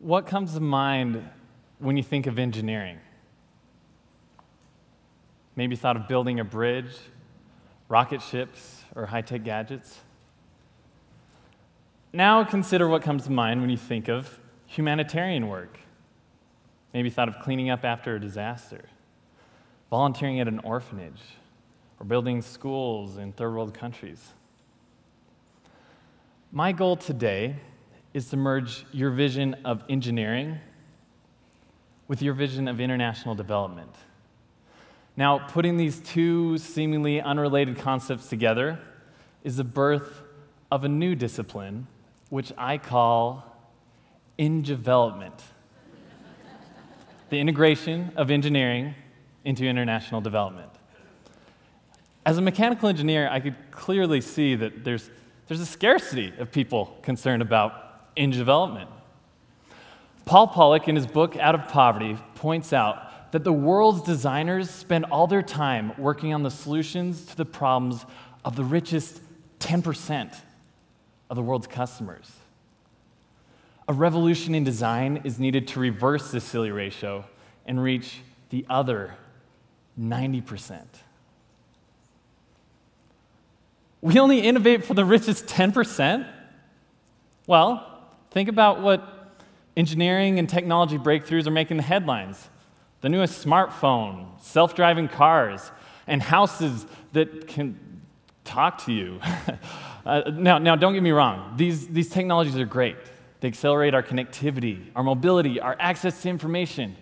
What comes to mind when you think of engineering? Maybe thought of building a bridge, rocket ships, or high-tech gadgets. Now consider what comes to mind when you think of humanitarian work. Maybe thought of cleaning up after a disaster, volunteering at an orphanage, or building schools in third-world countries. My goal today is to merge your vision of engineering with your vision of international development. Now, putting these two seemingly unrelated concepts together is the birth of a new discipline, which I call Ingevelopment, the integration of engineering into international development. As a mechanical engineer, I could clearly see that there's a scarcity of people concerned about Ingevelopment. Paul Pollock, in his book, Out of Poverty, points out that the world's designers spend all their time working on the solutions to the problems of the richest 10% of the world's customers. A revolution in design is needed to reverse this silly ratio and reach the other 90%. We only innovate for the richest 10%? Well, think about what engineering and technology breakthroughs are making the headlines. The newest smartphone, self-driving cars, and houses that can talk to you. Now, don't get me wrong. These technologies are great. They accelerate our connectivity, our mobility, our access to information.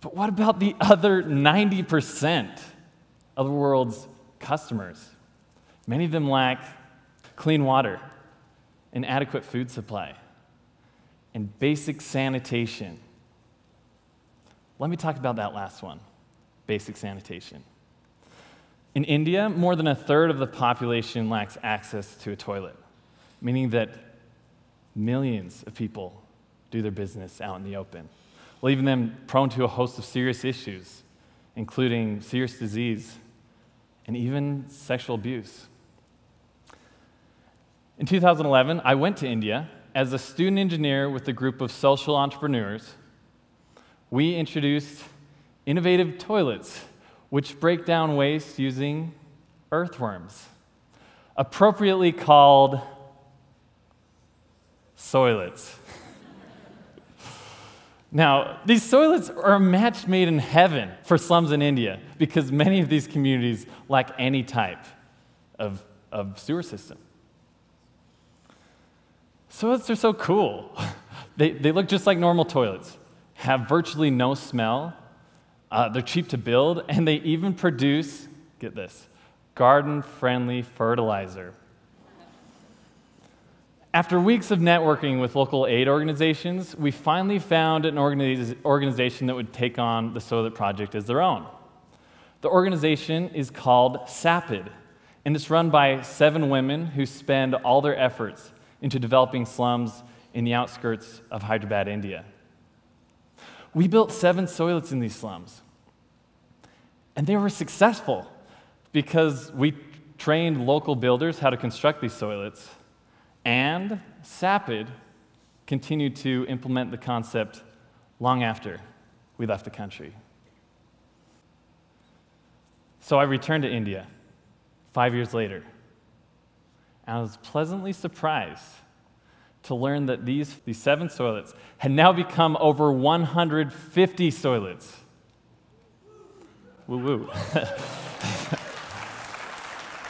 But what about the other 90% of the world's customers? Many of them lack clean water, an adequate food supply, and basic sanitation. Let me talk about that last one, basic sanitation. In India, more than a third of the population lacks access to a toilet, meaning that millions of people do their business out in the open, leaving them prone to a host of serious issues, including serious disease and even sexual abuse. In 2011, I went to India as a student engineer with a group of social entrepreneurs. We introduced innovative toilets, which break down waste using earthworms, appropriately called Soilets. Now, these soilets are a match made in heaven for slums in India because many of these communities lack any type of sewer system. Soilets are so cool. They look just like normal toilets, have virtually no smell, they're cheap to build, and they even produce, get this, garden-friendly fertilizer. After weeks of networking with local aid organizations, we finally found an organization that would take on the Soilets project as their own. The organization is called SAPID, and it's run by 7 women who spend all their efforts into developing slums in the outskirts of Hyderabad, India. We built 7 Soilets in these slums, and they were successful because we trained local builders how to construct these Soilets. And SAPID continued to implement the concept long after we left the country. So I returned to India 5 years later, and I was pleasantly surprised to learn that these 7 soilets had now become over 150 soilets. Woo-woo.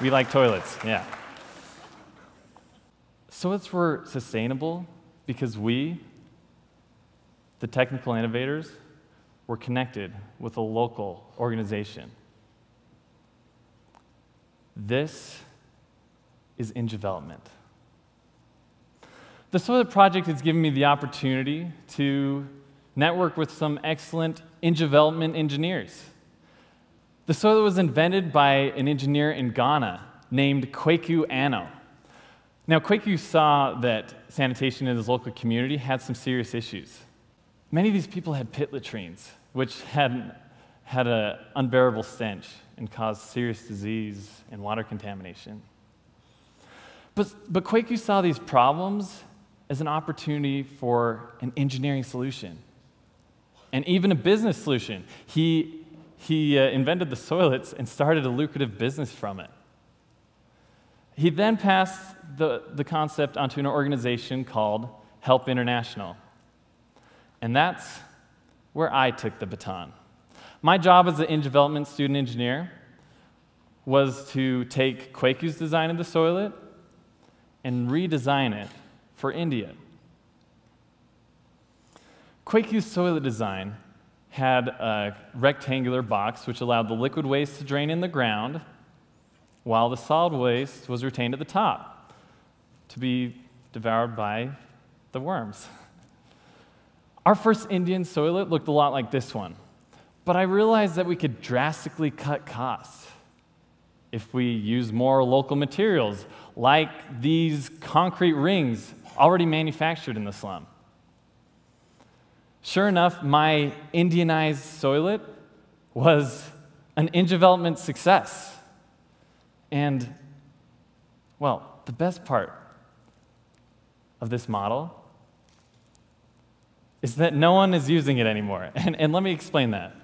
We like toilets, yeah. Soilets were sustainable because we, the technical innovators, were connected with a local organization. This is Ingevelopment. The Soilets project has given me the opportunity to network with some excellent Ingevelopment engineers. The Soilets was invented by an engineer in Ghana named Kweku Anno. Now, Kweku saw that sanitation in his local community had some serious issues. Many of these people had pit latrines, which had an unbearable stench and caused serious disease and water contamination. But Kweku saw these problems as an opportunity for an engineering solution and even a business solution. He invented the Soilets and started a lucrative business from it. He then passed the concept onto an organization called Help International. And that's where I took the baton. My job as an Ingevelopment student engineer was to take Kweku's design of the Soilet and redesign it for India. Kweku's Soilet design had a rectangular box which allowed the liquid waste to drain in the ground while the solid waste was retained at the top to be devoured by the worms. Our first Indian Soilet looked a lot like this one, but I realized that we could drastically cut costs if we use more local materials, like these concrete rings already manufactured in the slum. Sure enough, my Indianized Soilet was an Ingevelopment success. And, well, the best part of this model is that no one is using it anymore. And let me explain that.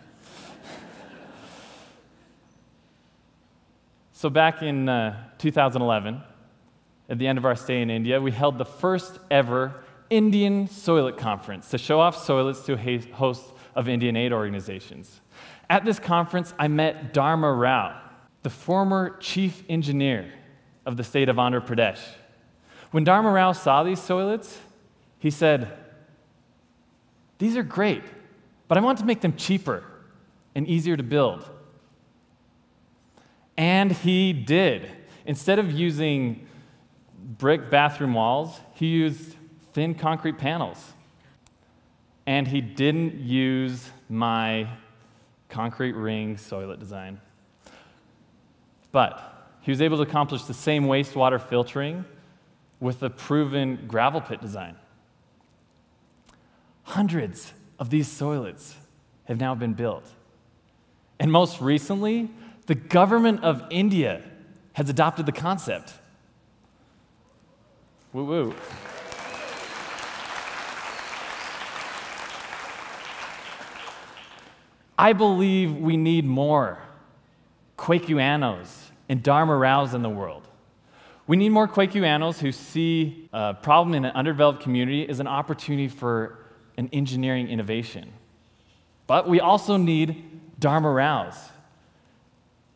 So back in 2011, at the end of our stay in India, we held the first ever Indian Soilet Conference to show off Soilets to a host of Indian aid organizations. At this conference, I met Dharma Rao, the former chief engineer of the state of Andhra Pradesh. When Dharma Rao saw these Soilets, he said, "These are great, but I want to make them cheaper and easier to build." And he did. Instead of using brick bathroom walls, he used thin concrete panels. And he didn't use my concrete ring Soilet design. But he was able to accomplish the same wastewater filtering with the proven gravel pit design. Hundreds of these Soilets have now been built. And most recently, the government of India has adopted the concept. Woo woo. I believe we need more Kweku Annos and Dharma Raos in the world. We need more Kweku Annos who see a problem in an underdeveloped community as an opportunity for an engineering innovation. But we also need Dharma Raos.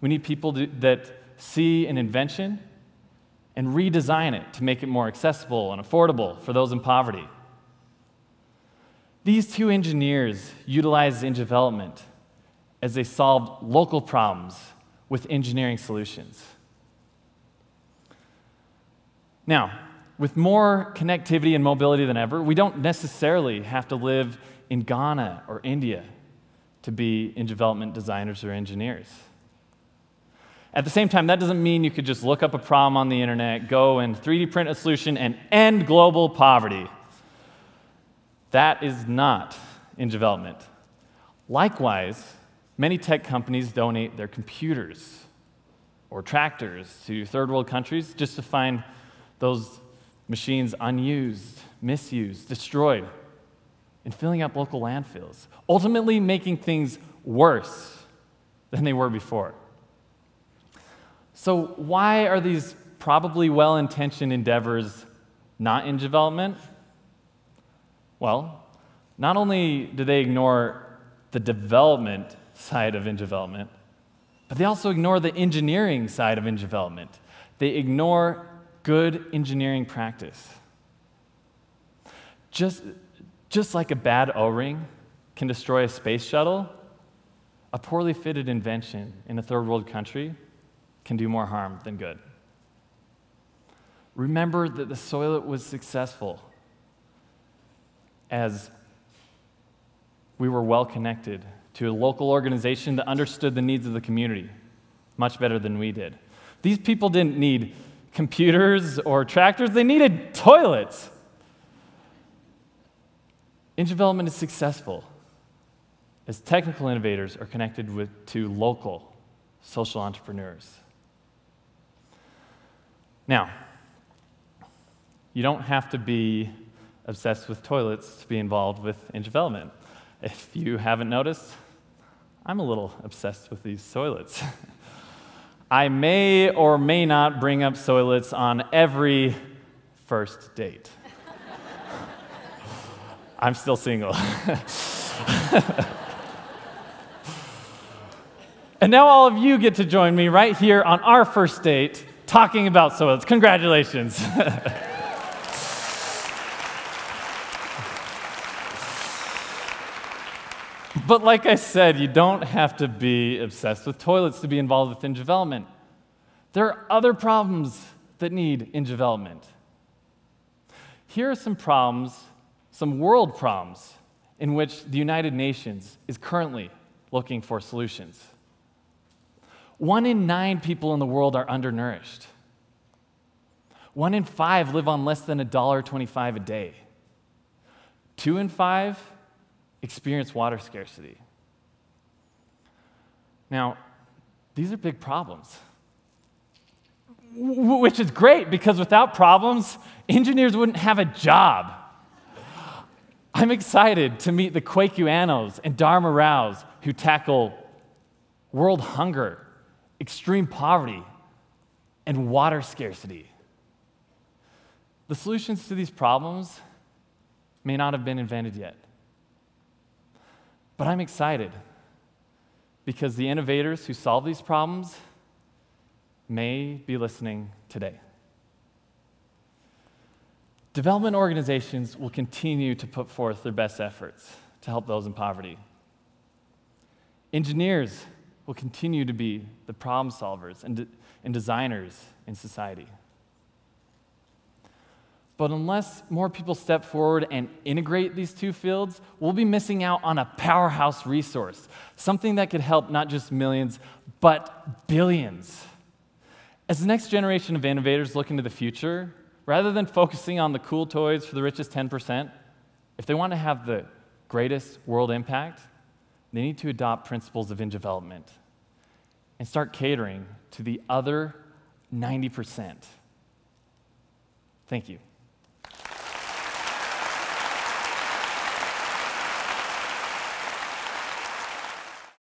We need people that see an invention and redesign it to make it more accessible and affordable for those in poverty. These two engineers utilized Ingevelopment as they solved local problems with engineering solutions. Now, with more connectivity and mobility than ever, we don't necessarily have to live in Ghana or India to be Ingevelopment designers or engineers. At the same time, that doesn't mean you could just look up a problem on the internet, go and 3D print a solution, and end global poverty. That is not Ingevelopment. Likewise, many tech companies donate their computers or tractors to third world countries just to find those machines unused, misused, destroyed, and filling up local landfills, ultimately making things worse than they were before. So why are these probably well-intentioned endeavors not Ingevelopment? Well, not only do they ignore the development side of Ingevelopment, but they also ignore the engineering side of Ingevelopment. They ignore good engineering practice. Just like a bad O-ring can destroy a space shuttle, a poorly fitted invention in a third world country can do more harm than good. Remember that the Soilet was successful as we were well connected to a local organization that understood the needs of the community much better than we did. These people didn't need computers or tractors, they needed toilets. Ingevelopment is successful as technical innovators are connected to local social entrepreneurs. Now, you don't have to be obsessed with toilets to be involved with Ingevelopment. If you haven't noticed, I'm a little obsessed with these Soilets. I may or may not bring up Soilets on every first date. I'm still single. And now all of you get to join me right here on our first date talking about Soilets. Congratulations. But like I said, you don't have to be obsessed with toilets to be involved with Ingevelopment. There are other problems that need Ingevelopment. Here are some problems, some world problems, in which the United Nations is currently looking for solutions. 1 in 9 people in the world are undernourished. 1 in 5 live on less than $1.25 a day. 2 in 5 experience water scarcity. Now, these are big problems, which is great, because without problems, engineers wouldn't have a job. I'm excited to meet the Kweku Annos and Dharma Raos who tackle world hunger, extreme poverty, and water scarcity. The solutions to these problems may not have been invented yet. But I'm excited, because the innovators who solve these problems may be listening today. Development organizations will continue to put forth their best efforts to help those in poverty. Engineers will continue to be the problem solvers and designers in society. But unless more people step forward and integrate these two fields, we'll be missing out on a powerhouse resource, something that could help not just millions, but billions. As the next generation of innovators look into the future, rather than focusing on the cool toys for the richest 10%, if they want to have the greatest world impact, they need to adopt principles of Ingevelopment and start catering to the other 90%. Thank you.